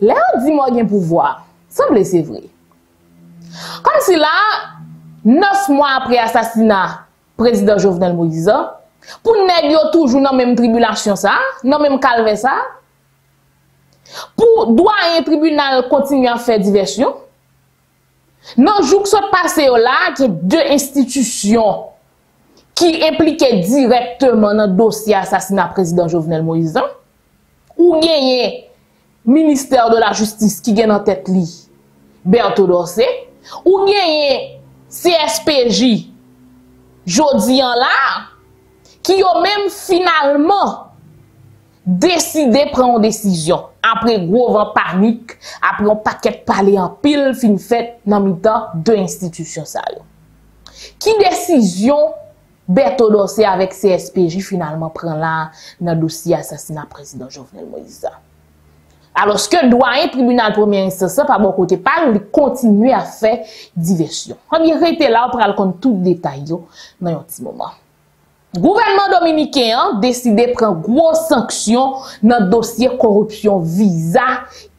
Là, dis-moi qu'il y a un pouvoir. Semble c'est vrai. Comme si là, 9 mois après l'assassinat du président Jovenel Moïse, pour nous toujours dans la même tribulation, dans le même calvaire, pour doit un tribunal continuer à faire diversion, dans le jour qui s'est passé là, il y a 2 institutions qui impliquaient directement dans le dossier assassinat du président Jovenel Moïse, ou gagné ministère de la Justice qui gagne en tête li, Berthe Dorsey, ou gagne CSPJ, Jodian là, qui ont même finalement décidé de prendre une décision. Après gros vent panique, après un paquet parler en pile, fin fête, dans le temps, 2 institutions ça. Qui décision Berthe Dorsey avec CSPJ finalement prend là dans le dossier assassinat président Jovenel Moïse? Alors ce que doyen tribunal première instance par bon côté pas lui continuer à faire diversion. On y rete là pour aller compte tout détail yo dans un petit moment. Gouvernement dominicain décidé prendre grosse sanction dans dossier corruption visa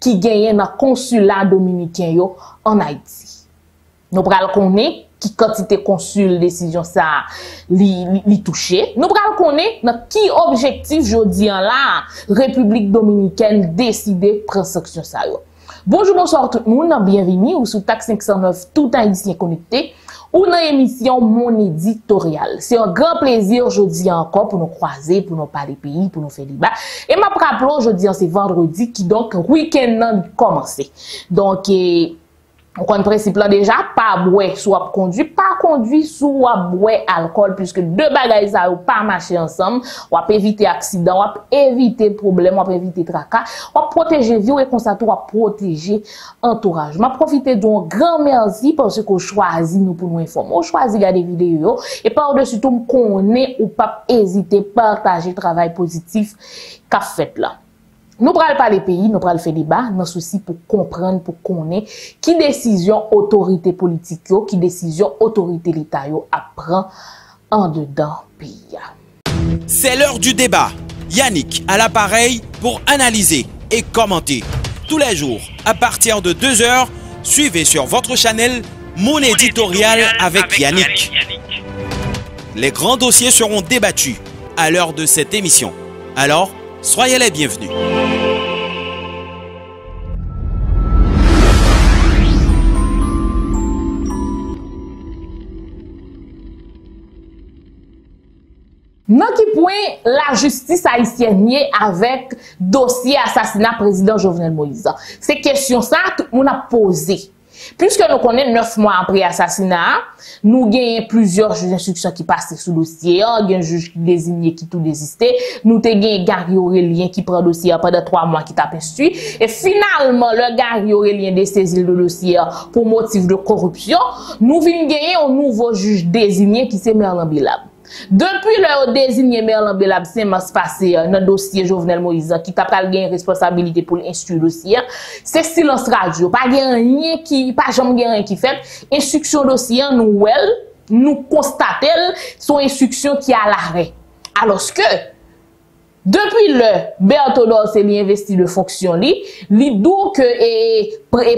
qui gagnait dans consulat dominicain yo en Haïti. Nous pral connait qui quantité consul décision ça li touché. Nous pral connait dans qui objectif jodi en la République dominicaine décider prendre sanction ça. Bonjour, bonsoir tout le monde, bienvenue ou sous Tax 509 tout haïtien connecté ou dans émission mon éditorial. C'est un grand plaisir jodi encore pour nous croiser, pour nous parler pays, pour nous faire débat. Et m'a rappelé jodi c'est vendredi qui donc week-end nan commencé. Donc on connaît le principe là déjà, pas boire sous à conduire, pas conduire sous à boire alcool, puisque deux bagages ça ou pas marcher ensemble, ou à éviter accident, ou à éviter problème, ou à éviter tracas, ou à protéger vie, et comme ça, ou à protéger entourage. M'a profité d'un grand merci parce que choisi nous pour nous informer, on choisi garder vidéo, et par-dessus tout, qu'on est ou pas hésiter, partager le travail positif qu'a fait là. Nous prenons pas les pays, nous prenons le fait débat, dans souci pour comprendre, pour connaître qui décision autorité politique, qui décision autorité l'État apprend en dedans pays. C'est l'heure du débat. Yannick à l'appareil pour analyser et commenter. Tous les jours, à partir de 2h, suivez sur votre chaîne Mon éditorial avec Yannick. Les grands dossiers seront débattus à l'heure de cette émission. Alors, soyez les bienvenus. Dans qui point la justice haïtienne avec dossier assassinat président Jovenel Moïse? C'est question ça tout le monde a posé. Puisque nous connaissons 9 mois après l'assassinat, nous avons plusieurs juges d'instruction qui passent sous le dossier, il y a un juge qui désigné qui tout désisté, nous avons Gary Aurélien qui prend le dossier pendant 3 mois qui tape instruit, et finalement le Gary Aurélien dessaisi le dossier pour motif de corruption, nous venons gagner un nouveau juge désigné qui c'est Merlan Belab. Depuis le désigné Merlan Belab, c'est mars passé dans le dossier Jovenel Moïse qui t'a pas gagné responsabilité pour instruire le dossier. C'est silence radio, pas rien qui pas jamais rien qui fait instruction dossier nous constatons son instruction qui à l'arrêt. Alors que depuis le Berthe Dorsey li investi de fonction li dou que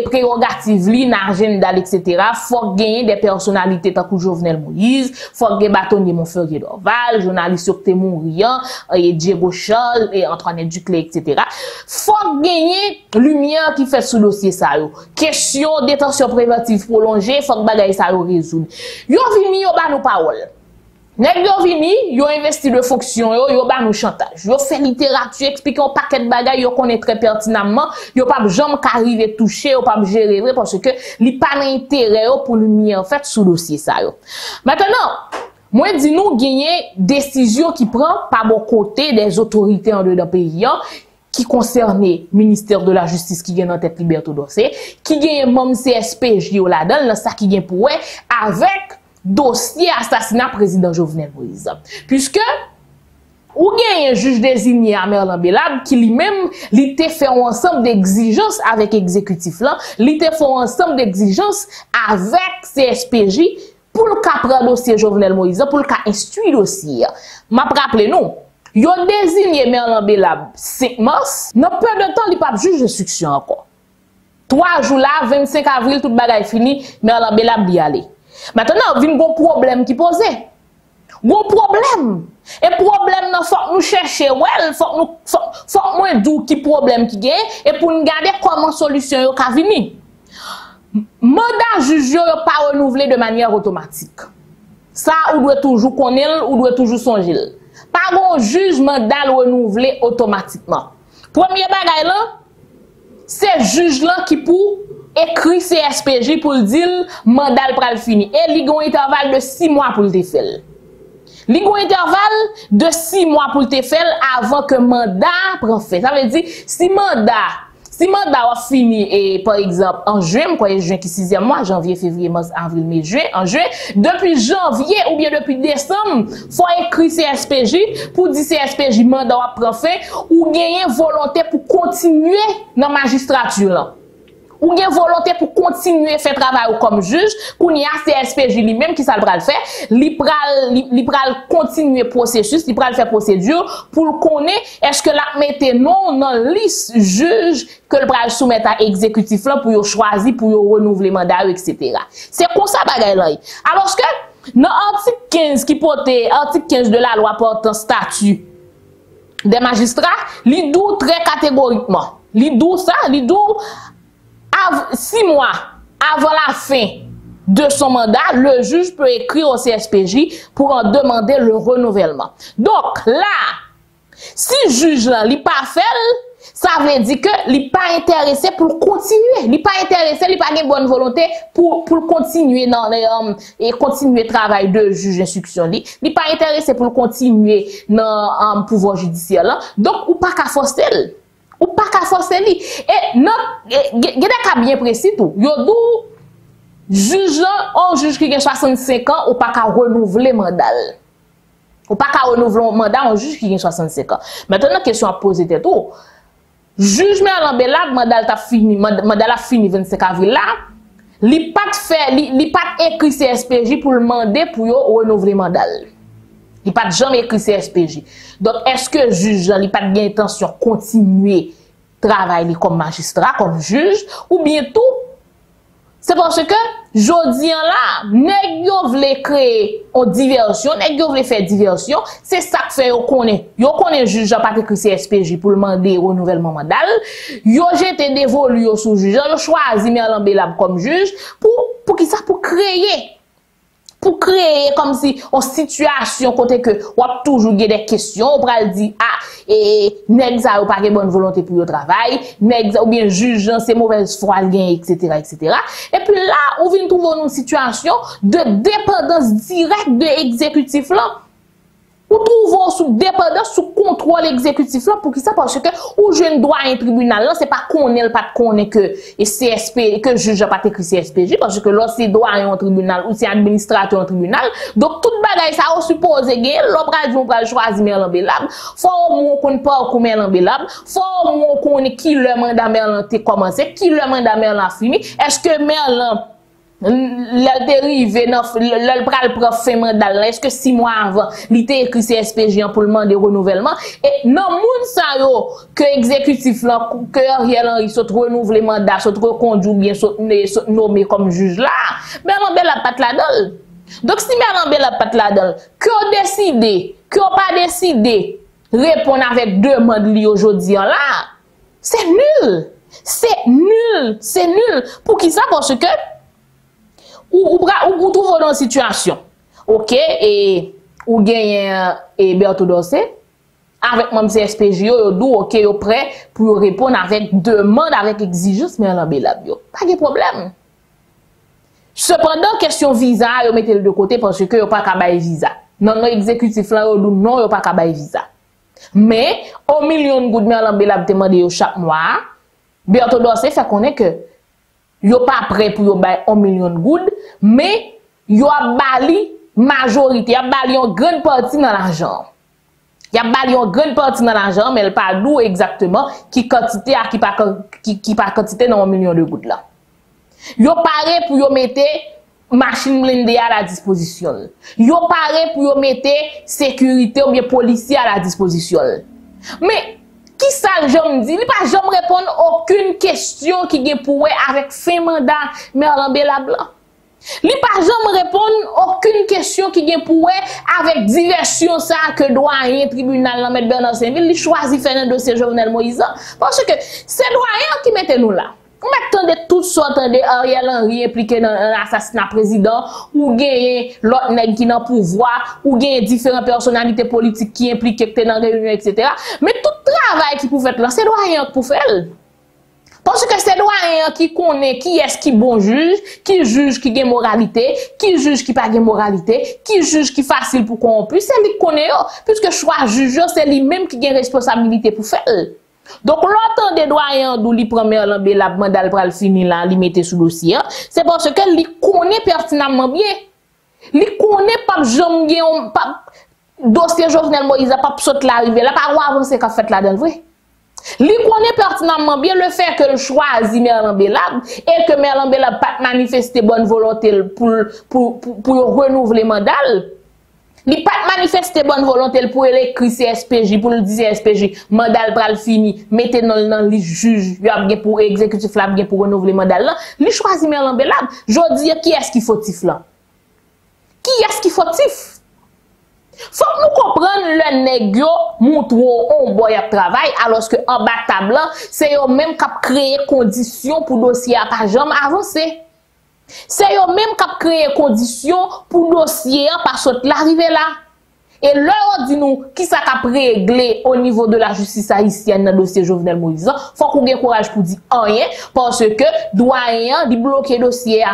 prérogative li nan agenda etc. faut gagner des personnalités tant que Jovenel Moïse, faut gagner bâtonnier Monferier Dorval, journaliste Octé Mourian, Diego Charles et Antoinette Duclé etc. faut gagner lumière qui fait sous dossier ça yo. Question détention préventive prolongée, faut bagay ça yo résoudre. Yo vini yo ba nou parole. Nèg yo vini, yo investi de fonction yo ba nou chantage. Yo fait littérature, expliquer un paquet de bagages, yo connaît très pertinemment, yo pas jamais arriver toucher, yo pas gérer parce que li pas d'intérêt pour lumière en fait sous dossier ça yo. Maintenant, moi dis nous gagner décision qui prend par bon côté des autorités en dedans pays qui concernait ministère de la Justice qui gagne en tête Berthe Dorsey, qui gagne même CSPJ là-dedans, ça qui gagne pour avec dossier assassinat président Jovenel Moïse. Puisque, ou bien un juge désigné à Merlan Belab qui lui-même, il te fait ensemble d'exigences avec exécutif là, il te fait ensemble d'exigences avec CSPJ pour le cas prendre dossier Jovenel Moïse, pour le cas instruire dossier. M'a rappelé nous, il a désigné Merlan Belab 5 mars, dans peu de temps, il n'a pas juge d'instruction encore. 3 jours là, 25 avril, tout bagay fini, mais on a bien aller. Maintenant, il y a un problème qui pose. Gros problème. Et problème, il faut que nous cherchions, il faut que nous disions qui problème qui gagne, et pour nous garder comment solution yo ka venir. Mandat juge yo pas renouvelé de manière automatique. Ça, on doit toujours connaître, on doit toujours songer. Pas bon juge mandat renouvelé automatiquement. Premier bagay là, c'est juge là qui pour écrit CSPJ pour le dire mandat pral fini et il y a un intervalle de 6 mois pour le faire. Il y a un intervalle de 6 mois pour le faire avant que mandat prend fait. Ça veut dire si mandat a fini et par exemple en juin, quoi, juin qui 6e mois, janvier, février, mars, avril, mai, juin, en juin, depuis janvier ou bien depuis décembre, faut écrire CSPJ pour dire CSPJ mandat prend fait ou gagner volonté pour continuer dans la magistrature là. Ou bien volonté pour continuer faire travail comme juge, qu'on y a CSPJ lui-même qui ça le pral faire, li pral continuer processus, li pral faire procédure pour connaître est-ce que la mette non dans liste juge que le pral soumettre à exécutif là pour choisir pour renouveler mandat etc. C'est comme ça bagay là. Alors que dans article 15 qui porte article 15 de la loi portant statut des magistrats, li dou très catégoriquement, li dou 6 mois avant la fin de son mandat, le juge peut écrire au CSPJ pour en demander le renouvellement. Donc là, si le juge là, il pas fait, ça veut dire que il pas intéressé pour continuer, il pas intéressé, il pas de bonne volonté pour continuer dans et continuer le travail de juge d'instruction. Il pas intéressé pour continuer dans le pouvoir judiciaire là. Donc ou pas qu'à forcer. Ou pas qu'à forcer lui. Et non, il bien précis tout. Yo dou juge on juge qui a 65 ans ou pas qu'à renouveler mandat. Ou pas qu'à renouveler mandat on juge qui a 65 ans. Maintenant question à poser tête tout. Juge Merlan Bellade mandat t'a fini, mandat a fini 25 avril là, li pas fait li pas écrit CSPJ pour le demander pour yo renouveler mandat. Il n'a pas jamais écrit CSPJ. Donc, est-ce que le juge n'a pas bien intention de continuer à travailler comme magistrat, comme juge, ou bien tout? C'est parce que, jodi an là, nèg yo vle créer une diversion, nèg yo vle faire diversion, c'est ça que fait yo connaît. Yo connaît juge n'a pas écrit CSPJ pour demander renouvellement mandat. Yo jete dévolu yo sous juge, yo choisi Merlan Bellade comme juge pour qui ça pour créer. Pour créer comme si en situation côté que on a toujours des questions on va dire ah et nèg ça ou pas de bonne volonté pour le travail nèg ou bien juge c'est mauvaise foi etc etc et puis là on vient trouver une situation de dépendance directe de exécutif là ou trouver sous dépendance sous contrôle exécutif là pour qui ça parce que ou jeune droit à un tribunal là c'est pas connaît pas connaît que et CSP que juge pas écrit CSPJ parce que là c'est droit à un tribunal ou c'est administrateur en tribunal donc toute bagaille ça on suppose gain l'opra on va choisir Merlan Bellade faut on connaît pas comment Merlan Bellade faut on connaît qui le mandat Merlan a commencé qui le mandat Merlan a fini est-ce que Merlan le dérivé, le pral prof mandal, est-ce que 6 mois avant, il était écrit CSPJ pour le demander renouvellement? Et non, moun sa yo, que exécutif là, que Ariel Henry soit renouvelé mandat, soit reconduit ou bien soit nommé comme juge là, Merlan Bellade pat la dol. Donc si Merlan Bellade pat la dol, que on décide, que on pas décidé, répondre avec demande li aujourd'hui là, c'est nul. C'est nul. Pour qui ça? Parce que, ou trouve dans situation. OK et ou gagne et Berto Dossé avec même CSPJ yo dou OK yo prêt pour répondre avec demande avec exigence Merlan Bellade yo. Pas de problème. Cependant question visa yo mettez le de côté parce que yo pas ka bay visa. Non exécutif là yo dou non yo pas ka bay visa. Mais au million de goud Merlan Bellade demande yo chaque mois. Berto Dossé fait connaître que yo pas prêt pour yo bay 1 million de goud, mais yo a bali majorité, a bali une grande partie dans l'argent. Y a bali une grande partie dans l'argent, mais elle pas d'où exactement qui quantité à qui pas quantité dans 1 million de goud là. Yo paré pour yo mettre machine blindée à la disposition. Yo paré pour yo mettre sécurité ou bien policier à la disposition. Mais Qui ça j'aime dit? Il pas j'aime répondre aucune question qui est pour avec 5 mandats Merlan Bellablan. Il pas j'aime répondre aucune question qui est pour avec diversion ça que doyen tribunal met Bernard Saint-Ville, il choisit faire un dossier Jovenel Moïse parce que c'est doyen qui mettait nous là. On attendait toutes sortes de Ariel Henry impliqué dans l'assassinat président, ou gagne l'autre nèg qui dans pouvoir, ou gagne différentes personnalités politiques qui impliquées dans les réunions, etc. Mais tout travail qui pour faire là, c'est doyen pour faire. Parce que c'est doyen qui connaît qui est-ce qui bon juge qui gagne moralité, qui juge qui pas gagne moralité, qui juge qui facile pour corrompre, c'est lui qui connaît, puisque choix juge, c'est lui-même qui gagne responsabilité pour faire. Donc, l'autant des doyens d'où les premiers lambés la mandale pral fini là, li mette sous dossier, c'est parce que li connaît pertinemment bien. Li connaît pas jamais pas dossier Jovenel Moïse pas saute la rivière, la pas avancer qu'a fait là dans le vrai. Li connaît pertinemment bien le fait que le choisi Merlan Bellablan et que Merlan Bellablan pas manifester bonne volonté pour renouveler mandale. Il pas manifester bonne volonté pour écrire CSPJ, pour le dire CSPJ, mandat pral fini, mettez dans les juges, il a pour exécutif là, pour renouveler mandat là. Il choisit Merlan Bellablan, je dis qui est-ce qui fautif là? Qui est-ce qui fautif? Faut que nous comprenions le négio montre on boy à travail alors que en bas table c'est eux même qui a créé conditions pour dossier à pas jamais avancer. C'est eux-mêmes qui ont créé conditions pour dossier par saute l'arrivée là. Et leur dit nous qui ça a réglé au niveau de la justice haïtienne dans le dossier Jovenel Moïse. Faut qu'on ait courage pour dire rien parce que doyen dit bloquer dossier.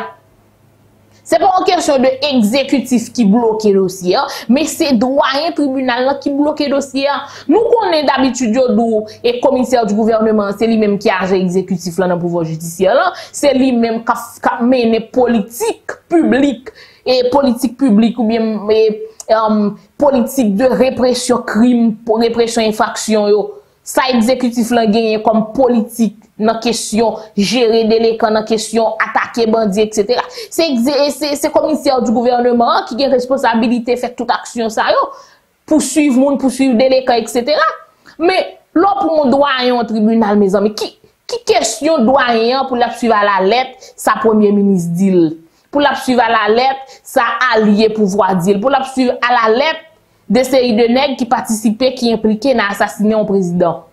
C'est pas en question de exécutif qui bloque le dossier, mais c'est doyen tribunal qui bloque le dossier. Nous connaissons d'habitude Yodou et commissaire du gouvernement, c'est lui-même qui a exécutif dans le pouvoir judiciaire, c'est lui-même qui a mené politique publique et politique publique ou bien politique de répression crime, répression infraction. Ça exécutif l'a gagné comme politique dans question gérer délinquant dans question attaquer bandit etc. C'est commissaire du gouvernement qui a responsabilité faire toute action ça yo poursuivre monde poursuivre délinquant etc. Mais là pour mon doyen au tribunal mes amis qui question doyen pour la suivre à la lettre sa premier ministre dit pour la suivre à la lettre sa allié pouvoir dire pour la suivre à la lettre des séries de nègres qui participaient, qui impliquaient dans assassiner un président.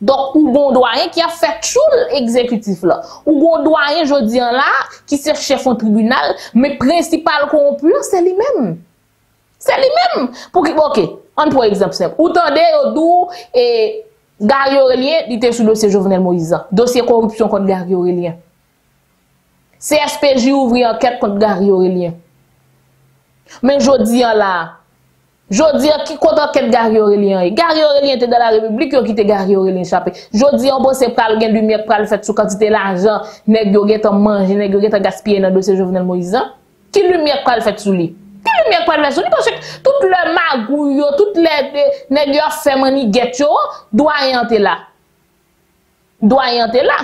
Donc, ou bon doyen qui a fait tout l'exécutif là. Ou bon doyen, je dis là, qui se chef au tribunal, mais principal corrompu, c'est lui-même. C'est lui-même. Pour qui, ok, on prend exemple simple. Ou tendez, Odou et Gary Aurélien, il était sous le dossier Jovenel Moïse. Dossier corruption contre Gary Aurélien. CSPJ ouvrit enquête contre Gary Aurélien. Mais je dis là, Jodi qui compte enquête Gary Aurélien. Gary Aurélien était dans la République, il quitté Gary Aurélien échappé. Jodi on bosse pral gen lumière pral fait sous quantité l'argent, nèg yo gen manger, nèg yo gen gaspiller dans dossier Jovenel Moïse. Qui lumière pral fait sous lui? Qui lumière pral fait sous lui parce que tout le magouille, toutes les nèg yo fait maniguette yo, doyen était là. Doyen était là.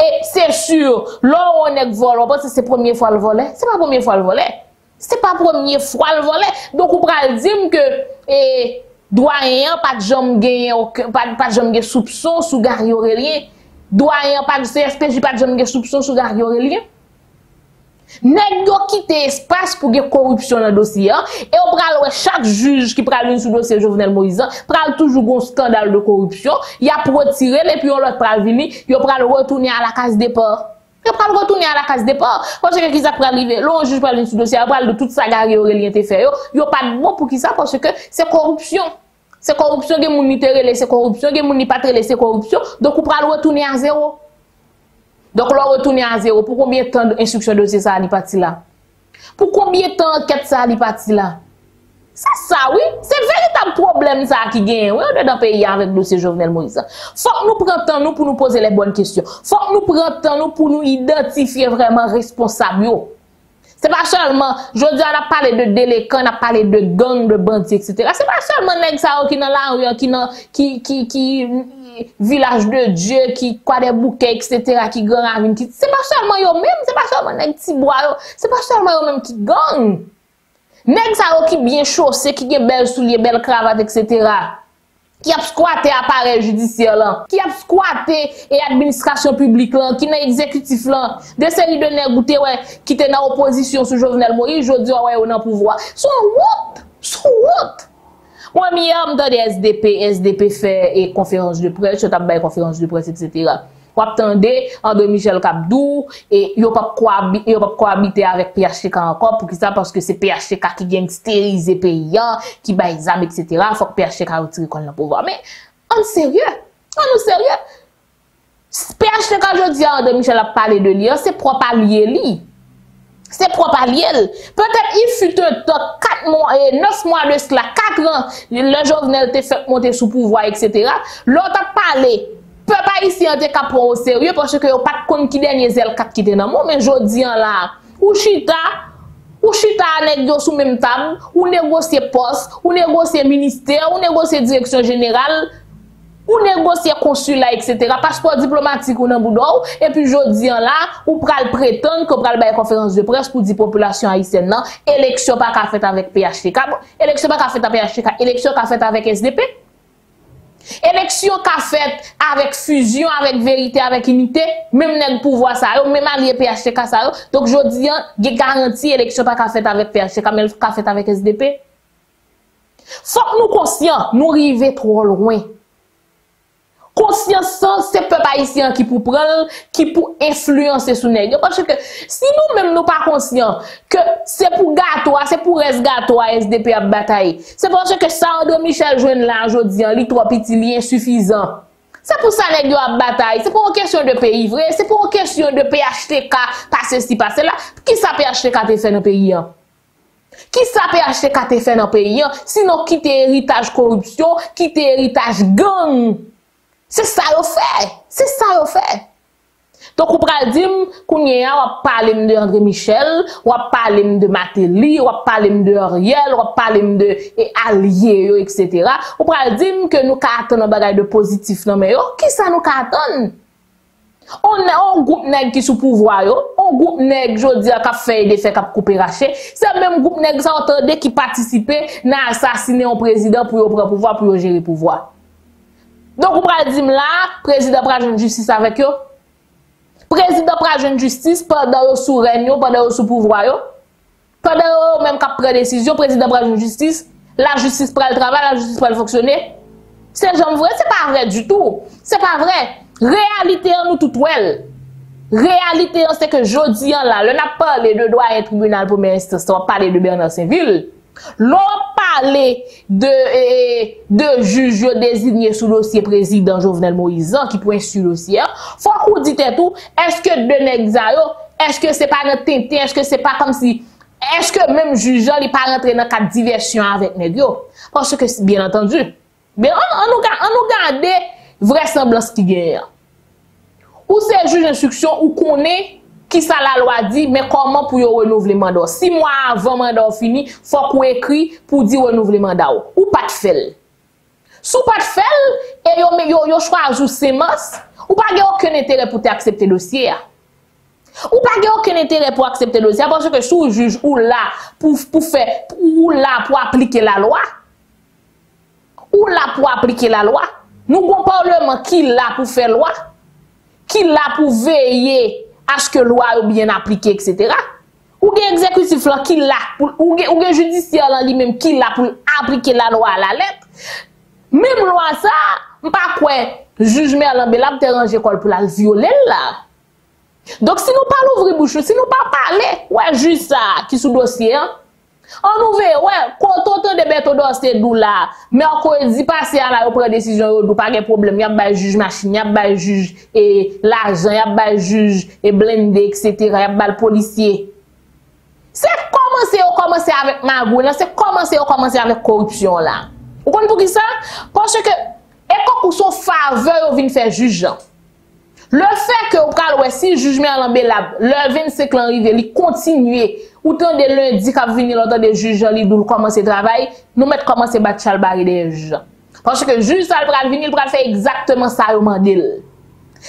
Et c'est sûr, là on nèg vole, parce que c'est première fois le voler, c'est pas première fois le voler. C'est pas première fois le volet. Donc, on peut dire que doyen pas de jambes pas de soupçon sous Gary Aurélien. Doyen pas de CSPJ pas de jambes soupçon sous Gary Aurélien. Nèg yo quitté espace pour gagner corruption dans le dossier et on prend chaque juge qui prend l'une sous dossier Jovenel Moïse prend toujours un scandale de corruption, il a retiré et puis on l'autre prend venir, il prend retourner à la case départ. Il va retourner à la case départ. Parce que qui ça peut arriver? L'on juge pas le dossier, il parle de toute sa Gary Aurélien te fait. Il n'y a pas de bon pour qui ça? Parce que c'est corruption. C'est corruption, il y a moun nite rele, c'est corruption, il y a moun ni patre rele, c'est corruption. Donc, on va retourner à zéro. Donc, l'on retourne à zéro. Pour combien de temps d'instruction de dossier ça a parti là? Pour combien de temps enquête ça a parti là? C'est ça, oui. C'est véritable problème ça qui gagne. Oui, on est dans le pays avec le dossier Jovenel Moïse. Faut que nous prenions temps nous pour nous poser les bonnes questions. Faut que nous prenions temps nous pour nous identifier vraiment responsables. C'est pas seulement, je dis, on a parlé de délinquants, on a parlé de gangs, de bandits, etc. C'est pas seulement les gens qui sont dans la rue, qui village de Dieu, qui quoi des bouquets, etc., qui gang à vin. C'est pas seulement eux-mêmes, c'est pas seulement les petits bois, c'est pas seulement eux-mêmes qui gang. Nèg sa yo qui bien chaussé, qui gen belle souliers, belle cravate, etc. qui a squatté appareil judiciaire là, qui a squatté et administration publique là, qui n'a exécutif là, des séries de négouté ouais, qui était dans opposition sous Jovenel Moïse, je dis ouais, on a pouvoir. So what? Moi, je dans des SDP fait et conférence de presse, je t'appelle conférence de presse, etc. Vous attendez André Michel Kabdou et vous ne pouvez pas cohabiter avec PHTK encore. Pour qui ça? Parce que c'est PHTK qui vient stérilisé pays, qui bat les armes, etc. Il faut que PHTK retire le pouvoir. Mais en sérieux, PHTK, je dis André Michel a parlé de lui, c'est propre à lui. C'est propre à lui. Peut-être il fut un temps, 4 mois, 9 mois de cela, 4 ans, le Jovenel te fait monter sous pouvoir, etc. L'autre a parlé. Le peuple haïtien te cap au sérieux parce que vous n'avez pas compte qui dernier zèle cap qui te nan moun, mais je dis là, ou chita nèg sous même table, ou négocier poste, ou négocier ministère, ou négocier direction générale, ou négocier consulat, etc. Passeport diplomatique ou nan boudou, et puis je dis là, ou pral prétendre que pral bay conférence de presse pour dire population haïtienne nan, élection pas ka fait avec PHTK, élection pas ka fait avec PHTK, élection ka fait avec SDP. Élection qu'a faite avec fusion, avec vérité, avec unité, même nèg pouvoir ça yo, même allié PHTK ça yo. Donc je dis il garantie élection pas qu'a faite avec PHTK, mais qu'a faite avec SDP. Faut que nous conscients, nous arriver trop loin. Conscience c'est peuple haïtien qui pour prendre, qui pour influencer sous nèg, parce que si nous même nous pas conscients que c'est pour gâteau, c'est pour res gâteau SDP a bataille, c'est parce que ça André Michel joine là aujourd'hui li trop petit, li insuffisant. C'est pour ça nèg yo a bataille, c'est pour une question de pays vrai, c'est pour une question de PHTK passer ci passer là. Qui ça PHTK te fait dans pays an? Qui ça PHTK te fait dans pays an? Sinon qui te héritage corruption, qui te héritage gang? C'est ça qu'on fait. Donc, on peut dire qu'on va parler de André Michel, on va parler de Matéli, on va parler de Ariel, on va parler de Allié, etc. On peut dire que nous attendons des choses de positif. Mais qui ça nous attend? On a un groupe nèg qui sous pouvoir yo, un groupe nèg jodi a fait des faits cap couper raché, c'est même groupe nèg ça entendait qui participer n'a assassiné un président pour prendre pouvoir, pour gérer pouvoir. Donc, on va dire là, président pral joindre justice avec eux. Président pral joindre justice pendant le sous règne, pendant le sous pouvoir, pendant même qu'après prend décision, président pral joindre justice, la justice pral travail, la justice pral fonctionner. C'est jamais vrai, c'est pas vrai du tout. C'est pas vrai. Réalité nous tout well. Réalité c'est que jodi là, on a parlé de doyen tribunal première instance, on parler de Bernard Saint-Ville. L'on parlait de juge désigné sous dossier président Jovenel Moïse qui pointe sur le dossier. Faut qu'on dise tout, est-ce que de Nexayo, est-ce que c'est pas notre tintin, est-ce que c'est pas comme si, est-ce que même juge n'est pas rentré dans la diversion avec Negio? Parce que, bien entendu, mais on nous garde vraisemblance qui guerre. Ou c'est juge d'instruction, ou qu'on est. Qui ça la loi dit, mais comment pour renouveler mandat? 6 mois avant mandat fini, faut qu'on écrit pour dire renouveler mandat ou pas de faire. Sous pas de faire, et yo choisi semence, ou pas aucun intérêt pour accepter le dossier. Ou pas aucun intérêt pour accepter le dossier parce que sous juge ou là pour faire ou là pour appliquer la loi. Nous avons un parlement qui là pour faire loi, qui là pour veiller à ce que loi ou bien appliquée, etc. Ou bien exécutif là qui l'a, ou bien judiciaire là lui-même qui l'a pour appliquer la loi à la lettre. Même loi ça, pas quoi juge Merlan Bella te ranger col pour la violer là. Donc si nous pas l'ouvrir bouche, si nous pas parler, ouais juste ça qui sous dossier hein. On ouvre ouais quand on entend des bêtes dossier dou là, mais on dit passer à la prendre décision dou pas de problème, y a ba juge machine, y a ba juge et l'argent, y a ba juge et blindé, etc. y a ba le policier. C'est commencer avec magou là, c'est commencer avec corruption là. Vous comprenez pour qui ça? Parce que époque ou son faveur vinn faire juge. Le fait que vous pral ouais si juge Merlan Bella le 25 ans arrivé, il continuer autant de lundi qu'a venir l'autant de juge li doul commencer travail, nous mettre commencer battre chalbaré des juges. Parce que juge ça pral venir, il pral faire exactement ça yo mandel.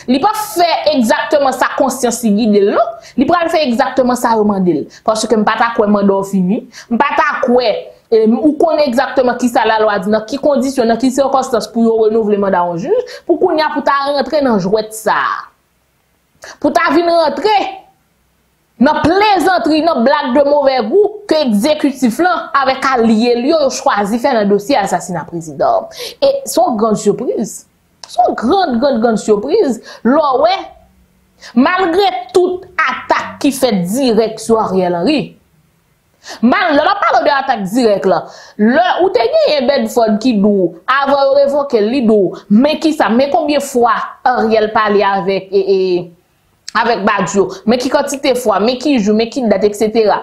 Il pas faire exactement sa conscience guide l'autre, il pral faire exactement ça yo mandel parce que m'pa ta quoi mandat fini, m'pa ta quoi ou connaît exactement qui ça la loi dit, dans qui condition, dans qui circonstance pour le renouvellement d'un juge, pour qu'on y a pour ta rentrer dans jouet ça. Pour ta venir rentrer dans plaisanterie, dans blague de mauvais goût que exécutif là avec allié lui choisi faire un dossier assassinat président. Et son grande surprise, son grande surprise, l'oué malgré toute attaque qui fait direct sur Ariel Henry. Mal, là, on parle de attaque directe là. Là, où t'es gagné Bedford qui dou, avoir révoqué li dou, mais qui ça, mais combien fois Ariel parle avec, avec Badjo, mais qui quantité fois, mais qui joue, mais qui date, etc.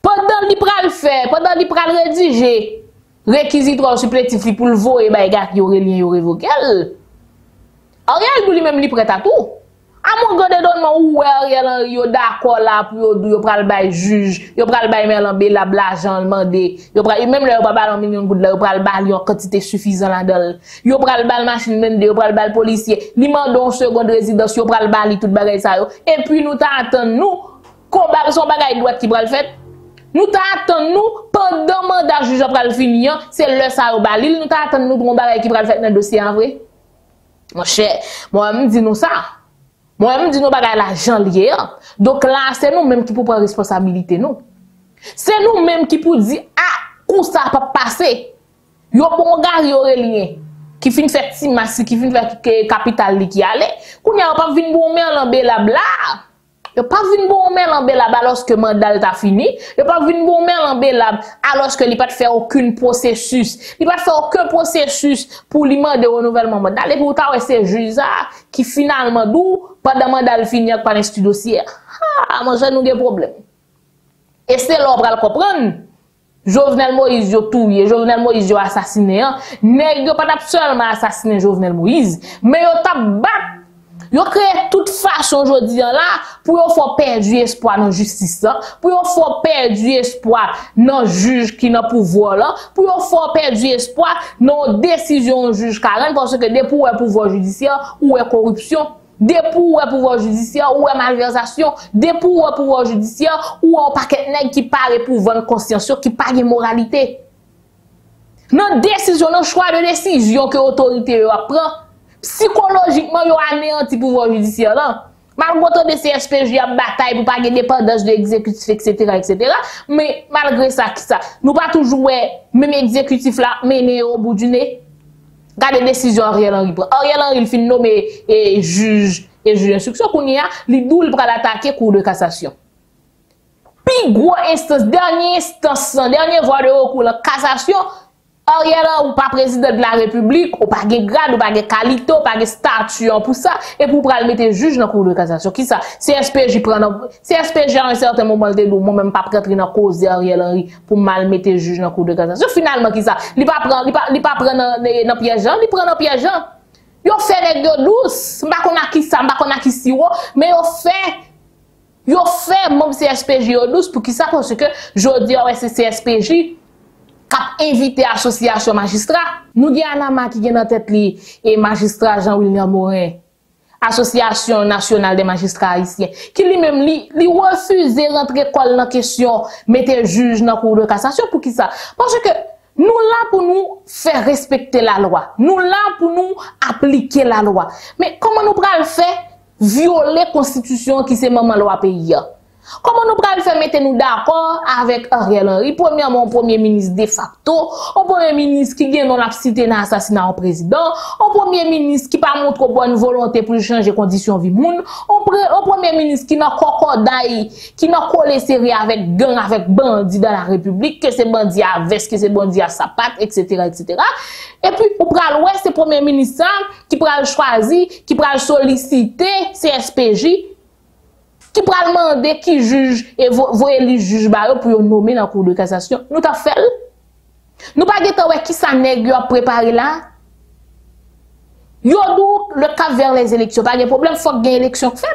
Pendant li pral fait, pendant li pral rédiger, réquisitoire supplétif li pour le voyer, bah, gars, qui aurait lien, aurait révoqué. Ariel, pour lui-même, li prêt à tout. A mon gars de donnement ou Ariel yo d'accord là pour yo pral bay juge, yo pral bay Merlambe la l'argent demandé, yo pral même là yo pa bal 1 million goud là yo pral bal yon quantité suffisant là dedans, yo pral bal machine même yo pral bal policier, li mandon seconde résidence yo pral bal tout bagay ça yo et puis nous t'attend nous combat son bagay droit qui pral fait. Nous t'attend nous pendant mandat juge pral finir, c'est le ça yo balil nous t'attend nous bon bagay qui pral fait dans dossier en vrai. Mon cher, moi me dis nous ça. Moi-même, dis nous bagay l'argent lié. Donc là, c'est nous-mêmes qui pour prendre responsabilité, nous. C'est nous-mêmes qui pour dire, ah, où ça pas passer. Yo bon gars, yo relien. Qui fin fait si massi, qui fin fait capital li qui allait. Qu'on n'y a pas vin bon Merlambe la bla. Yo pas vin bon Merlambe la bla lorsque mandat t'a fini. Yo pas vin bon Merlambe la alors que li pas fait aucun processus. Li pas fait aucun processus pour li demander renouvellement mandat. Et pour ta ouais c'est juge qui finalement dou pendant mandat le finir par l'institut dossier. Ah, moi j'ai nous des problèmes. Et c'est là on va le comprendre. Jovenel Moïse yo touye, Jovenel Moïse yo assassiné, nèg yo pas seulement assassiné Jovenel Moïse, mais yo t'a battu. Yo créé toute façon aujourd'hui là pour yon faut perdre espoir dans justice là, pour yon faut perdre espoir dans juge qui n'a pouvoir là, pour yon faut perdre espoir dans décision juge Karen parce que des pour pouvoir judiciaire ou corruption, des pour pouvoir judiciaire ou malversation, des pour pouvoir judiciaire ou un paquet nèg qui paraît pour vendre conscience qui paraît moralité. Dans décision, dans choix de décision que autorité prend psychologiquement, yo anéanti pouvoir judiciaire là. Malgré tout de CSPJ a bataille pour pas gagner dépendance de l'exécutif, etc., etc. Mais malgré ça, qui ça, nous pas toujours même exécutif là mené au bout du nez. Regardez décision Ariel Henry. Ariel Henry il fin nommé juge et juge d'instruction qu'on y a, li doule pour l'attaquer cour de cassation. Puis gros instance, dernière instance, dernière voie de recours la cassation. Ariel ou pas président de la République, ou pas de grade, ou pas de qualité, ou pas de statut pour ça, et pour pral mettre juge dans la cour de cassation. Qui ça? CSPJ prend CSPJ à un certain moment de moi même pas rentrer dans cause d'Ariel Henry pour mal mettre juge dans la cour de cassation. Finalement, qui ça? Il pas prendre dans piège, il prend dans piège. Yo fait nèg yo douce, m'pa konn a qui ça, m'pa konn a qui si, mais yo fait même CSPJ yo douce pour qui ça parce que jodi ouais c'est CSPJ cap invité association magistrat nous gen anama qui gen en tête li et magistrat Jean-William Morin association nationale des magistrats haïtiens qui lui-même li refuse rentrer colle dans question mettre juge dans cour de cassation pour qui ça parce que nous là pour nous faire respecter la loi nous là pour nous appliquer la loi mais comment nous pral faire violer constitution qui c'est maman loi pays. Comment nous pral faire mettre nous d'accord avec Ariel Henry, premièrement, premier ministre de facto, un premier ministre qui gagne dans la cité dans l'assassinat en président, un premier ministre qui pas montre bonne volonté pour changer conditions vie moun, un premier ministre qui n'a cocordaille, qui n'a collé serré avec gang, avec bandit dans la République, que c'est bandit à veste, que c'est bandit à sapate, etc., etc. Et puis, pour pral ouest, c'est premier ministre qui pral choisir, qui pral solliciter CSPJ, qui pral demander qui juge et voyer les juges ba pour nommer dans cour de cassation nous t'a fait nous pas gete ouais qui ça nèg yo préparé là yo dou le cap vers les élections pas de problème faut gagne élection fait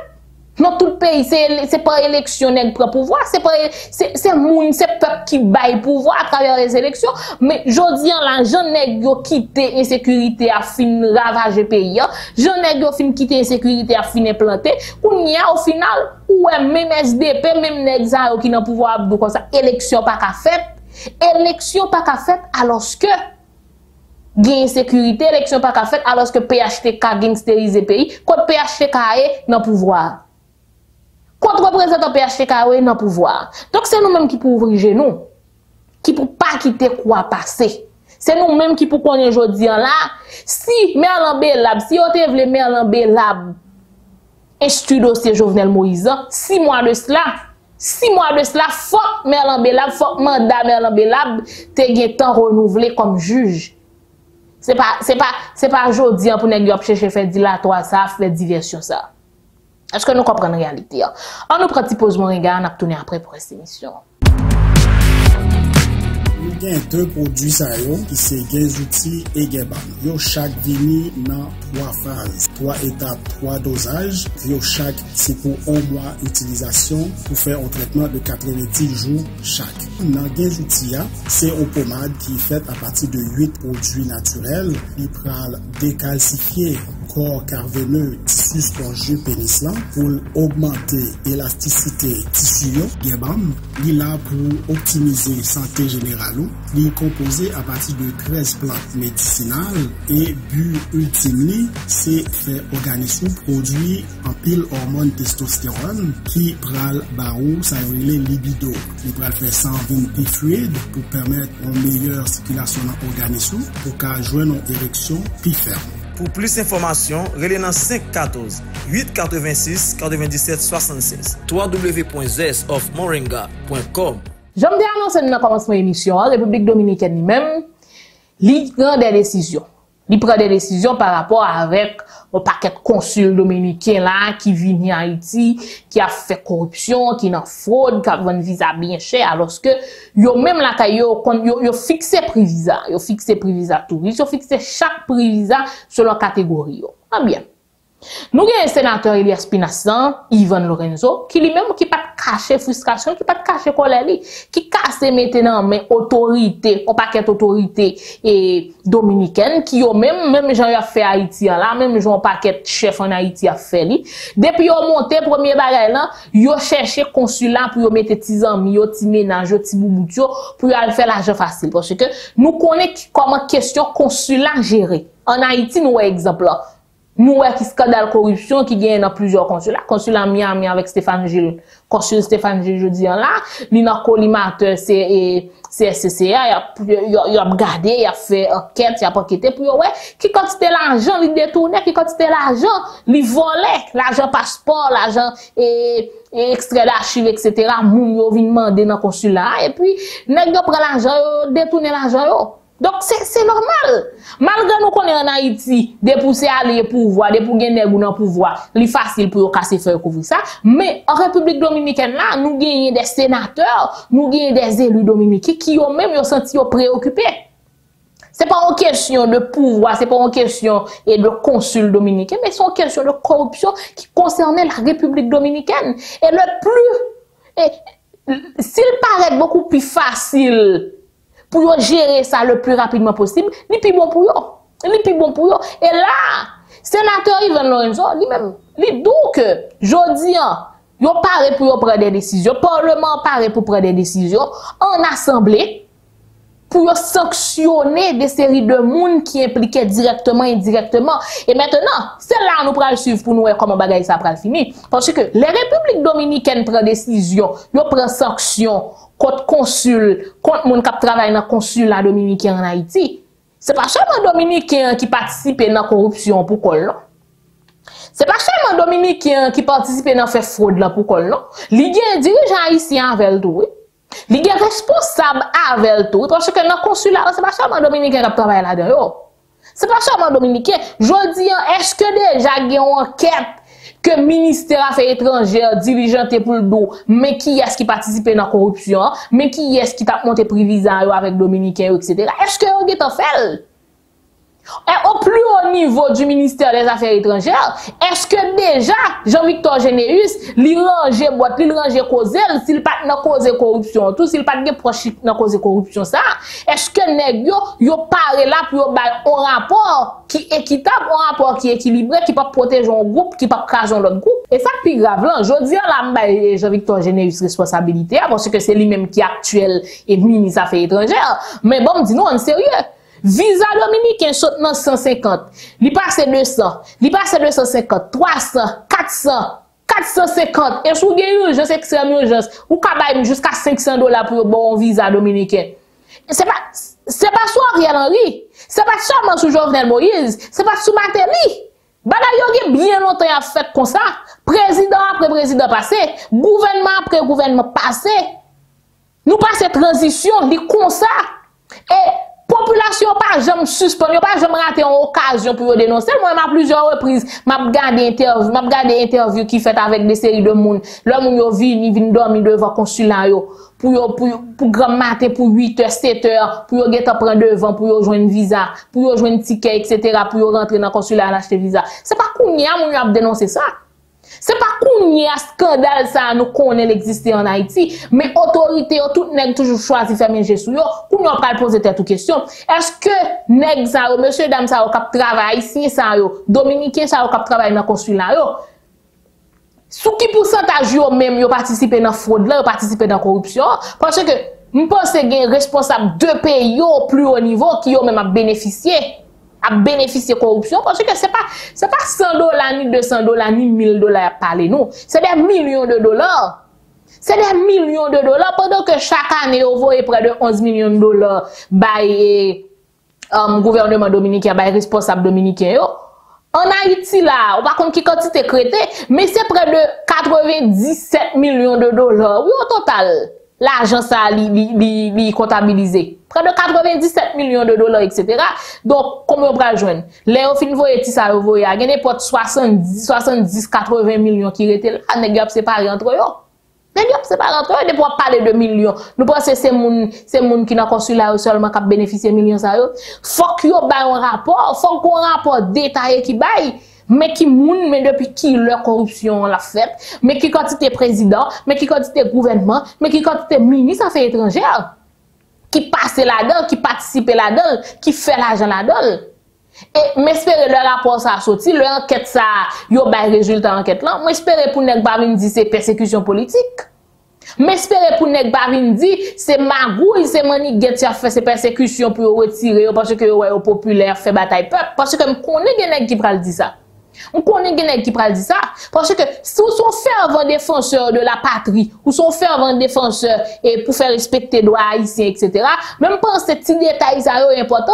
dans tout le pays c'est pas élection nèg prend pouvoir c'est pas c'est moun c'est peuple qui baille pouvoir à travers les élections mais jodi an là jeune nèg yo quitter insécurité a fin ravager pays jeune nèg yo fin quitter insécurité a fin implanter kounya au final ou même SDP, même nèg sa yo qui n'a pouvoir abdou comme ça élection pas ka fait Élection pas qu'à fait alors que gain sécurité, élection pas qu'à fait alors que PHTK gangsterise pays, contre PHTK est dans pouvoir. Contre représentant PHTK est dans pouvoir. Donc c'est nous-mêmes qui pour ouvrir genou, qui pour pas quitter quoi passer. C'est nous-mêmes qui pour connaître aujourd'hui là, si Merlan Bellab, si on te voulait Merlan Bellab instruit dossier Jovenel Moïse, 6 mois de cela, faut Merlan Bellab, faut mandat Merlan Bellab te gen temps renouvelé comme juge. C'est pas jodi pour nèg yo chercher faire dilatoire ça, faire diversion ça. Est-ce que nous comprenons la réalité? On nous prend petit pause mon regard, on a tourner après pour cette émission. Il y a deux produits qui sont des outils et des bannes. Chaque vini dans 3 phases, 3 étapes, 3 dosages. Chaque c'est pour 1 mois d'utilisation pour faire un traitement de 90 jours chaque. Dans des outils, c'est une pommade qui est faite à partir de 8 produits naturels. Il prend décalcifier corps carveneux, tissu spongieux pénislant pour augmenter l'élasticité tissu. Il a pour optimiser santé générale. Il est composé à partir de 13 plantes médicinales et but ultime, c'est fait organisme produit en pile hormone testostérone qui pral barou, ça relève libido. Il pral fait 120 pieds fluides pour permettre une meilleure circulation dans l'organisme pour qu'à joindre une érection plus ferme. Pour plus d'informations, relais dans 514 886 97 76 www.zesofmoringa.com. Je me dis annoncer dans le commencement de l'émission, la République dominicaine lui-même, il prend des décisions. Il prend des décisions par rapport avec un paquet de consuls dominicains là, qui viennent à Haïti, qui a fait corruption, qui n'a fraude, qui a vendu visa bien cher, alors que, yo même là, yo fixé prix visa, yo fixé prix visa touriste, yo fixé chaque prix visa selon la catégorie. Ah bien. Nous avons un sénateur Elias Pinassan, Ivan Lorenzo, qui lui-même qui pas caché frustration, qui pas caché colère, qui casse maintenant mais autorité, au paquet d'autorité et dominicaine qui ont même gens y a fait Haïti là, même gens paquet chef en Haïti a fait li. Depuis ont monté premier bagage là, yo cherché consulat pour mettre petits amis, yo ti ménage, yo ti bouboutio pour aller faire l'argent facile parce que nous connaissons comment question consulat gérer. En Haïti nous exemple là. Nous avons un scandale de corruption qui gagne dans plusieurs consulats. Consulat Miami avec Stéphane Gilles. Consul Stéphane Gilles, je dis là. Lina Colimateur, c'est CSCA. Il a regardé, il a fait enquête, il a enquêté. Puis, ouais, qui quantité l'argent, il détournait, qui quantité l'argent, il volait. L'argent passeport, l'argent extrait d'archives, etc. Moun vient demander dans le consulat. Et puis, nèg yo prend l'argent, yo détourne l'argent, yo. Donc, c'est normal. Malgré nous qu'on est en Haïti, de pousser à aller pouvoir, de pour gagner dans le pouvoir, c'est facile pour casser feuille couvrir ça. Mais en République dominicaine, là, nous gagnons des sénateurs, nous gagnons des élus dominicains qui ont même senti préoccupés. C'est pas une question de pouvoir, c'est pas une question de consul dominicain, mais c'est une question de corruption qui concernait la République dominicaine. Et s'il paraît beaucoup plus facile pour gérer ça le plus rapidement possible, li pi bon pour eux. Li pi bon pour eux. Et là, sénateur Ivan Lorenzo, lui-même, li dou que jodi an, yo pare pour prendre des décisions, parlement pare pour prendre des décisions en assemblée pour sanctionner des séries de monde qui impliquaient directement et indirectement. Et maintenant, c'est là nous pral suivre pour nous voir comment bagay ça pral fini, parce que les républiques dominicaines prennent décision, yo prend sanction contre consul, contre moun kap travaille dans consulat dominicain en Haïti. C'est pas seulement dominicain qui participe dans la corruption pour kol. C'est pas seulement dominicain qui participe dans faire fraude là pour kol. Li gen dirigeant haïtien avec tout. Li gen responsable avec tout parce que dans consulat c'est pas seulement dominicain qui travaille là-dedans. C'est pas seulement dominicain. Jodi an, est-ce que déjà gen enquête que ministère affaires étrangères dirigeant pour le dos, mais qui est-ce qui participe dans la corruption, mais qui est-ce qui t'a monté privé avec dominicain, etc. Est-ce que vous avez fait? Et au plus haut niveau du ministère des Affaires étrangères, est-ce que déjà Jean-Victor Généus, il range boîte, il range causel, s'il pas n'a causé corruption, tout s'il pas de proche n'a causé corruption ça, est-ce que nèg yo paré là pour un rapport qui équitable, un rapport qui équilibré, qui pas protéger un groupe, qui pas craser l'autre groupe. Et ça plus grave là, je dis là m'baille Jean-Victor Généus responsabilité parce que c'est lui-même qui est actuel et ministre des Affaires étrangères, mais bon dis nous en sérieux. Visa dominicain saute dans 150, il passe 200, il passe 250, 300, 400, 450, et sous gain urgence, extrême urgence, ou kabay jusqu'à $500 pour bon visa dominicain. C'est pas sous Ariel Henry, c'est pas seulement sous Jovenel Moïse, c'est pas sous Matéli. Balayogi bien longtemps a fait comme ça, président après président passé, gouvernement après gouvernement passé. Nous passons transition, dit comme ça. Et population pas jamais suspendue, pas jamais raté une occasion pour dénoncer. Moi, à plusieurs reprises, m'a regardé interview qui fait avec des séries de monde. L'homme yo vient dormir devant consulat yo pour grand matin pour 8h 7h pour yo gèt prendre devant pour yo joindre visa, pour yo joindre ticket etc. pour yo rentrer dans consulat acheter visa. C'est pas kounya moun yo a dénoncer ça. C'est pas kounya scandale ça nous connaît l'exister en Haïti, mais autorité tout nèg toujours choisi faire manger sou yo, kounya pas poser tête toute question. Est-ce que nèg ça monsieur dame ça cap travail ici ça yo, dominicain ça cap travail dans consulat yo. Sous qui pourcentage yo même yo participer dans fraude là, yo participer dans corruption parce que me pense gain responsable de pays au plus haut niveau qui yo même a bénéficié corruption parce que c'est pas $100 ni $200 ni $1000 à parler non, c'est des millions de dollars. C'est des millions de dollars pendant que chaque année on voit près de $11 millions by gouvernement dominicain by responsable dominicain yo. En Haïti là, on va compte qui quantité créée mais c'est près de $97 millions. Oui au total. L'argent ça li comptabilisé. Près de $97 millions, etc. Donc, comment on va le joindre? Les au fin voyer ti ça voyer, il y a des portes 70, 80 millions qui étaient là, nèg yo séparé entre eux. Nèg yo séparé entre eux, de pouvoir parler de millions. Nous pensons que c'est moun qui n'a consulat seulement qui bénéficier millions ça yo. Faut que yo ba un rapport, faut qu'on rapport détaillé qui bail. Mais qui moun, mais depuis qui leur corruption l'a faite, mais qui quantité président, mais qui quantité gouvernement, mais qui quantité ministre affaires étrangères, qui passe là-dedans, qui participe là-dedans, qui fait l'argent là-dedans. Et m'espérer le rapport ça sorti, leur enquête ça, yo ba résultat enquête là, m'espérer pour nèg ba vinn di c'est persécution politique. M'espérer pour nèg ba vinn di c'est magouille, c'est manigette qui a fait ces persécutions pour retirer parce que ouais au populaire fait bataille peuple parce que me connais gen nèg qui pral di ça. On connaît quelqu'un qui parle de ça parce que si vous sont fervent défenseur de la patrie, ou sont fervent défenseur et pour faire respecter droits haïtiens etc. Même pas ces petits détails ça est important.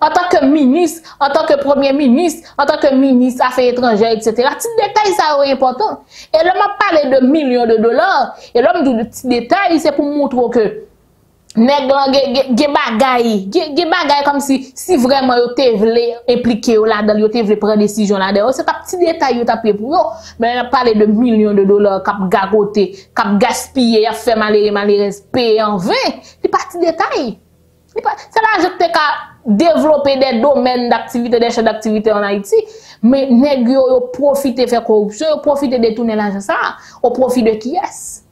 En tant que ministre, en tant que premier ministre, en tant que ministre affaires étrangères etc. Petit détail ça est important. Et là m'a parlé de millions de dollars et l'homme dit de petits détails c'est pour montrer que nèg lan ge bagay comme si vraiment yo te vle impliqué là dans yo te vle prendre décision là dedans c'est un petit détail yo t'a pris pour yo mais on parler de millions de dollars cap gagoté cap gaspiller a fait malheureux en vain c'est pas petit détail c'est là je te ka développer des domaines d'activité des champs d'activité en Haïti mais nèg yo profiter faire corruption yo profiter détourner l'argent ça au profit de qui est-ce?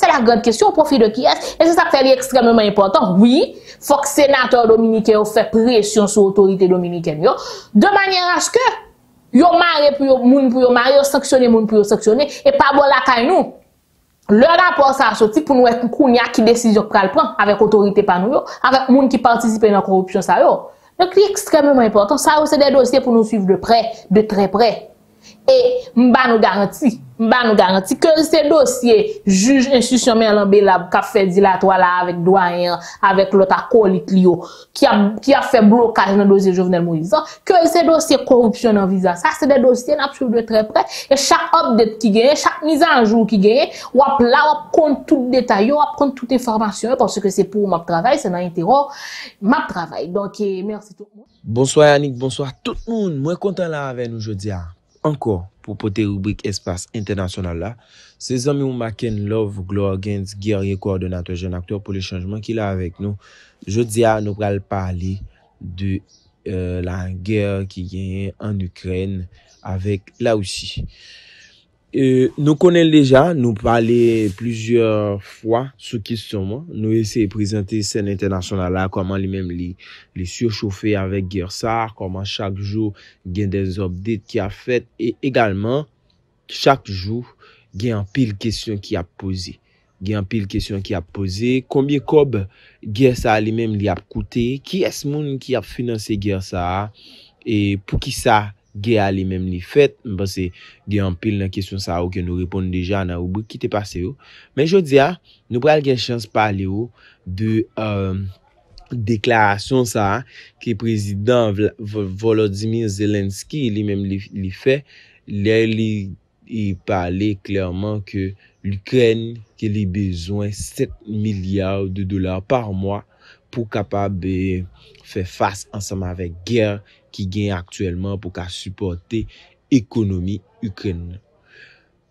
C'est la grande question, au profit de qui est-ce? Et c'est ça qui est extrêmement important. Oui, il faut que les sénateurs dominicains fassent pression sur l'autorité dominicaine. De manière à ce que les gens pour marier, sanctionner les pour sanctionner, et pas bon la caille nous. Le rapport ça sorti pour nous être qui décision pral prendre avec l'autorité par nous, avec les gens qui participent dans la corruption. Ça donc, c'est extrêmement important. Ça, c'est des dossiers pour nous suivre de près, de très près. Et m'ba nous garanti que ces dossiers juge instruction Merlambé là qui fait dilatoire là avec doyen avec l'autre acolyte Lio qui a fait blocage dans le dossier Jovenel Moïse que ces dossiers corruption en visa ça c'est des dossiers n'a suivre de très près et chaque update qui gagne chaque mise en jour qui gagne ou là on compte tout détail on prend toute information parce que c'est pour mon travail c'est dans l'intérêt m'a travail donc merci tout le monde. Bonsoir Yannick, bonsoir tout le monde, moi content là avec nous aujourd'hui. Encore pour porter rubrique espace international là, ces amis Maken Love Gloire Gens guerrier coordonnateur jeune acteur pour le changement qu'il a avec nous. Jeudi à nous pral parler de la guerre qui gagne en Ukraine avec la Russie. Nous connaissons déjà, nous parlons plusieurs fois sur question. Nous essayons de présenter scène internationale là, comment lui-même les surchauffer avec guerre ça, comment chaque jour il y a des updates qui a fait et également chaque jour il y a un pile question qui a posé. Il y a un pile question qui a posé. Combien cob guerre ça lui-même lui a coûté? Qui est ce monde qui a financé guerre ça et pour qui ça? Guerre les mêmes les fêtes parce que il en pile dans question ça que nous répondons déjà dans rubrique qui t'est passé mais je dis nous pral gen chance parler de déclaration ça que président Volodymyr Zelensky lui-même lui fait il parlait clairement que l'Ukraine qu'il a besoin 7 milliards de dollars par mois pour capable faire face ensemble avec guerre qui gagne actuellement pour supporter l'économie ukrainienne.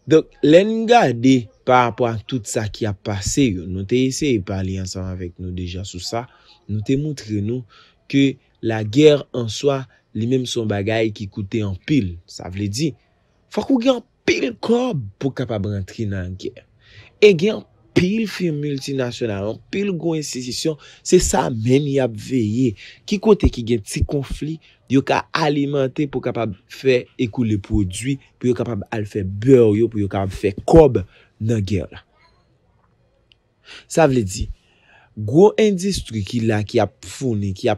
Donc, l'engagé par rapport à tout ça qui a passé, nous avons essayé de parler ensemble avec nous déjà sur ça, nous avons montré nous que la guerre en soi, lui-même son bagage qui coûtait en pile. Ça veut dire, il faut qu'on gagne en pile corps pour capable rentrer dans la guerre. Et gagne pile firme multinationale, pile grosse institution, c'est ça même y a veillé. Qui côté qui gagne petit conflit, yo ka alimenter pour capable faire écouler produit, pour capable al faire beurre yo, pour capable faire cob dans guerre là. Ça veut dire gros industrie qui là qui a fourni, qui a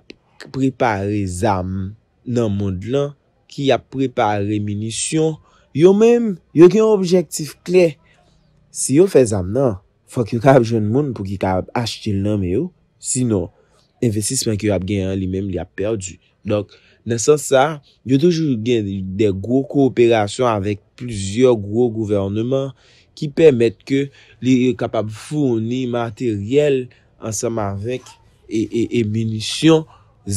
préparé zam dans monde là, qui a préparé munitions, yo même yo gen objectif clair. Si yo fait zam non faut que capable jeune monde pour qui capable acheter le nom yo sinon investissement que a gagné lui-même il a perdu. Donc dans ce sens ça il y a toujours des gros coopérations avec plusieurs gros gouvernements qui permettent que les capable fournir matériel ensemble avec et munitions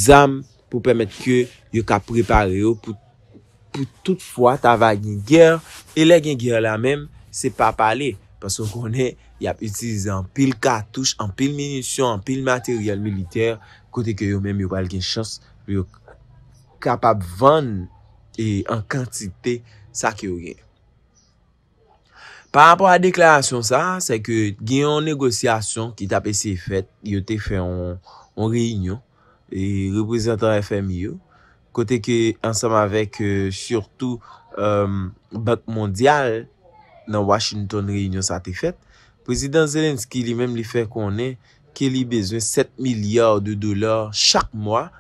armes pour permettre que yo capable préparer pour toutefois ta va guerre et les guerre là même c'est pas parler parce qu'on connaît il y a utilisé en pile cartouche, en pile munitions, en pile matériel militaire côté que eux même ils pas une chance pour capable vendre et en quantité ça que gagne. Par rapport à la déclaration ça, c'est que gagne une négociation qui t'a essayé faite, ils ont fait en réunion et représentant FMI côté que ensemble avec surtout Banque mondiale dans Washington réunion ça t'est faite. Président Zelensky lui-même lui fait connaître qu'il a besoin de 7 milliards de dollars chaque mois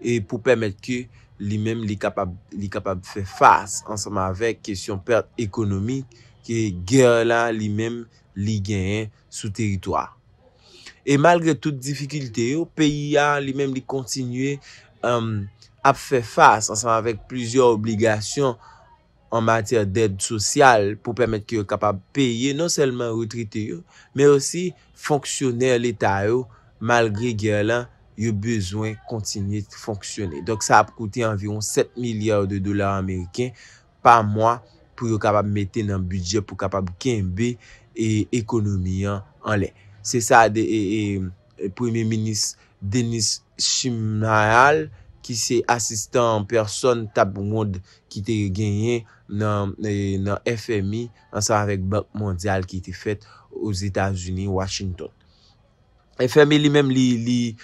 et pour permettre que lui-même capable de faire face ensemble avec question perte économique que guerre là lui-même lui gagne sous territoire. Et malgré toute difficulté, le pays a lui-même lui continuer à faire face ensemble avec plusieurs obligations en matière d'aide sociale pour permettre que capable payer non seulement retraités mais aussi fonctionnaires l'État malgré guerre là il besoin continuer de fonctionner. Donc ça a coûté environ 7 milliards de dollars américains par mois pour capable mettre dans budget pour capable kembe et économie en l'air. C'est ça le premier ministre Denis Chimayal qui c'est assistant personne table monde qui était gagné dans FMI ensemble avec Banque mondiale qui était faite aux États-Unis Washington. FMI lui-même lui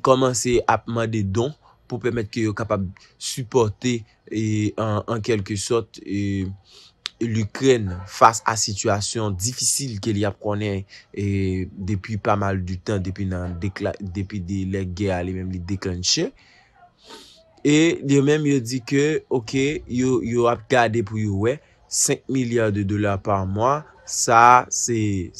commencé à demander dons pour permettre que capable supporter et en quelque sorte l'Ukraine face à situation difficile qu'elle y a connaît et depuis pas mal du temps depuis les guerres lui-même les déclenchées. Et de même, il dit que, ok, il a gardé pour ouais 5 milliards de dollars par mois. Ça est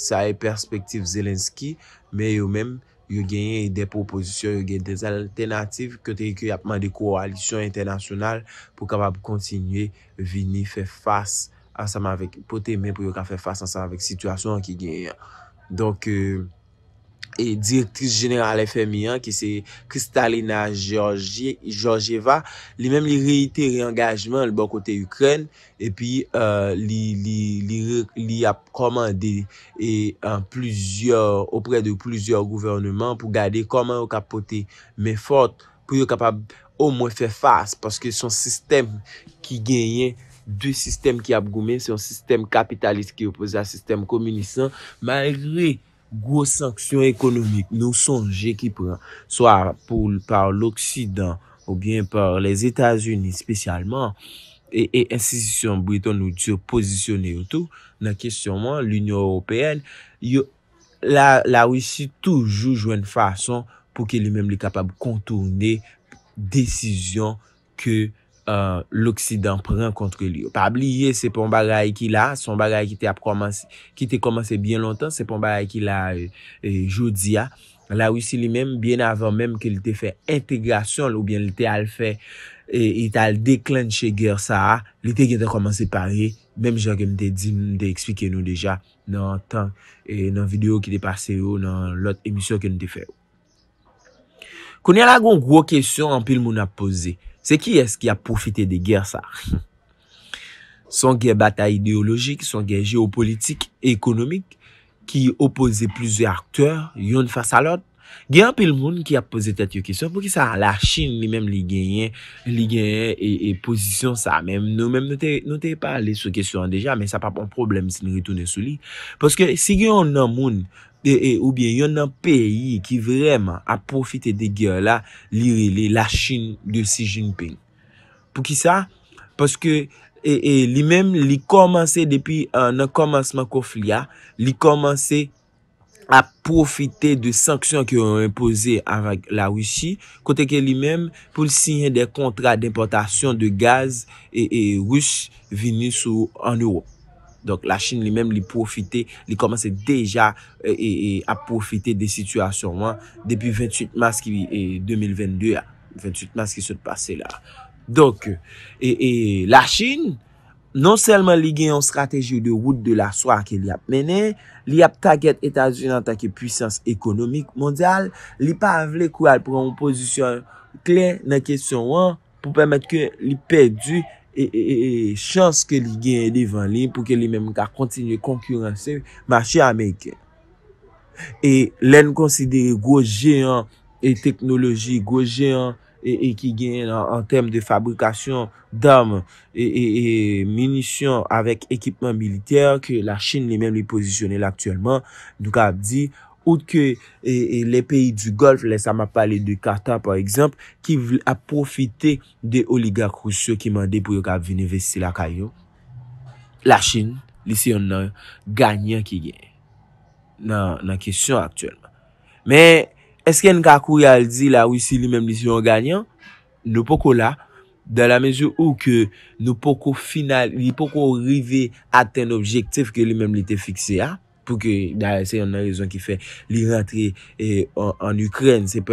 perspective Zelensky. Mais eux même, il a gagné des propositions, il a gagné des alternatives que il a demandé coalition internationale pour capable continuer venir faire face ensemble avec poté mais pour faire face ensemble avec situation qui gagne. Donc et directrice générale FMI qui c'est Kristalina Georgieva lui-même lui réitère engagement le bon côté Ukraine et puis il a commandé et auprès de plusieurs gouvernements pour garder comment on capoter mais forte pour capable au moins faire face, parce que son système qui gagne, deux systèmes qui a gommé, c'est un système capitaliste qui oppose à un système communiste, malgré gros sanctions économiques, nous songez qui prend, soit pour, par l'Occident ou bien par les États-Unis spécialement, et institution Briton nous dit positionner autour, dans la question, l'Union européenne, la Russie toujours joue une façon pour qu'elle lui-même soit capable de contourner décision que l'Occident prend contre lui. Pas oublier, c'est pas un bagage qui là, son bagage qui a commencé, bien longtemps, c'est pas un bagage qui là, aujourd'hui. La Russie lui-même, bien avant même qu'il ait fait intégration, ou bien il était fait, il a déclenché guerre ça, il était commencé par même gens qui m'ont dit, expliqué nous déjà, dans temps, et dans vidéo qui est passée, dans l'autre émission que nous avons fait. Quand il y a une grosse question, en pile, mon a posé, c'est qui est-ce qui a profité de guerre ça? Son guerre bataille idéologique, son guerre géopolitique, économique, qui opposait plusieurs acteurs, yon face à l'autre. Il y a un peu de monde qui a posé cette question. Pour qui ça, la Chine, lui-même, lui gagne, et position ça. Même, nous-mêmes, nous t'ai parlé sur question déjà, mais ça pas un problème si nous retournons sur lui. Parce que si yon un monde, ou bien yon un pays qui vraiment a profité des guerres là, la Chine de Xi Jinping. Pour qui ça? Parce que, et lui-même, il commençait depuis un commencement conflit, il commençait à profiter de sanctions qui ont imposées avec la Russie, côté que lui-même, pour signer des contrats d'importation de gaz et russe venus en Europe. Donc, la Chine lui-même, il profitait, il commençait déjà à profiter des situations depuis 28 mars 2022, 28 mars qui se passait là. Donc, et la Chine, non seulement il y a une stratégie de route de la soie qu'il a menée, il y a target États-Unis en tant que puissance économique mondiale, il n'y a pas voulu qu'elle prenne une position claire dans la question pour permettre que il perdu et chance que il gagne devant lui pour que lui-même continue à concurrencer le marché américain. Et l'un considéré gros géant et technologie, gros géant, et qui gagne en termes de fabrication d'armes et munitions avec équipement militaire que la Chine lui-même lui positionne là actuellement. Donc, a dit, ou que les pays du Golfe, là, ça m'a parlé de Qatar, par exemple, qui a profité des oligarques russes qui m'ont dit pour venir investir la caillou. La Chine, ici, on a un gagnant qui gagne dans la question actuellement. Mais, est-ce qu'un Kakoui a dit la Russie lui-même lui sont gagnants? Nous pouvons là, dans la mesure où que nous pouvons arriver à atteindre l'objectif que lui-même était fixé, hein? Pour que, d'ailleurs, c'est une raison qui fait lui rentrer en Ukraine, c'est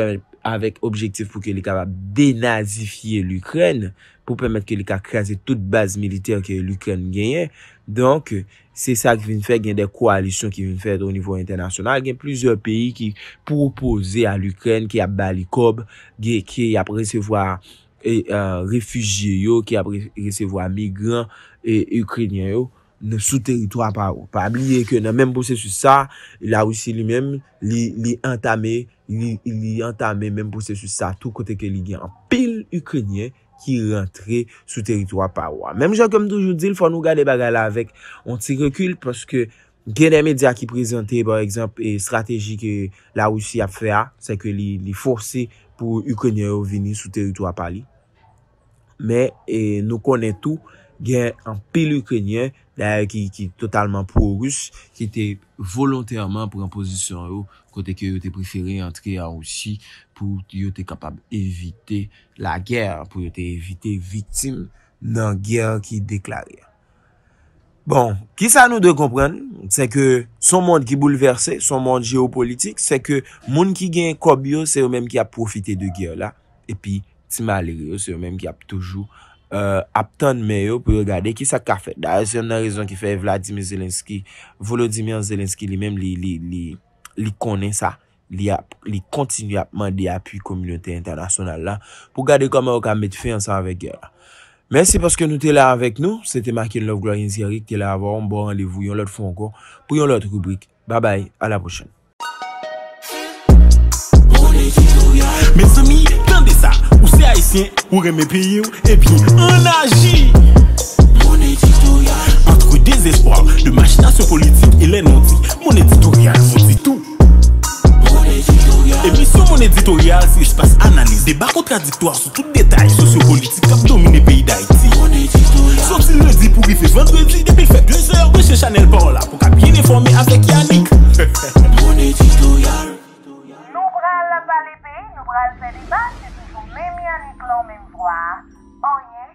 avec objectif pour qu'il est capable de dénazifier l'Ukraine, pour permettre qu'il est capable de craser toute base militaire que l'Ukraine gagne. Donc, c'est ça qui vient faire, il y a des coalitions qui viennent faire au niveau international. Il y a plusieurs pays qui proposent à l'Ukraine, qui a balikob, qui a recevoir réfugiés, qui a recevoir migrants et ukrainiens sous territoire par où. Pas oublier que dans même processus ça, la Russie lui-même, il entamé même processus ça, tout côté que il y a un pile ukrainien qui rentrait sous territoire par où. Même gens comme toujours dit, il faut nous garder bagarre avec un petit recul parce que il y a des médias qui présentaient, par exemple, et stratégie que la Russie a fait, c'est que les forcer pour Ukrainiens venir sous territoire par lui. Mais, nous connaissons tout. Il y a un pile ukrainien d'ailleurs qui est totalement pro-russe, qui était volontairement pour en position côté que était préféré entrer en Russie pour être capable d'éviter la guerre, pour éviter victime dans guerre qui déclarait. Bon, qui ça nous doit comprendre, c'est que son monde qui bouleversé, son monde géopolitique, c'est que monde qui gagne Kobio, c'est eux-mêmes qui a profité de guerre là, et puis Timalé, c'est eux-mêmes qui a toujours aptendre meilleur pour regarder qui ça qu'a fait. D'ailleurs, c'est une raison qui fait Volodymyr Zelensky lui-même, il connaît ça. Il continue à demander appui communauté internationale là pour regarder comment on peut mettre fin ensemble avec guerre. Merci parce que nous t'es là avec nous. C'était Marquis Love Glory Nzirik. T'es là avant. Bon rendez-vous. Y'en l'autre fois encore pour y'en l'autre rubrique. Bye bye. À la prochaine. Mes amis, tendez ça. Ou c'est haïtien ou remet pays et puis on agit. Mon éditorial. Entre désespoir de machination politique et les non-dits, mon éditorial vous dit tout. Mon éditorial. Et puis sur mon éditorial, si je passe analyse, débat contradictoire sur tout détail sociopolitique qui domine le pays d'Haïti. Mon éditorial. Sorti lundi pour y faire vendredi, depuis fait 2 heures de chez Chanel Paola pour qu'à bien informer avec Yannick. Mon éditorial. Nous prenons le débat, c'est toujours même Yannick, l'homme même voix.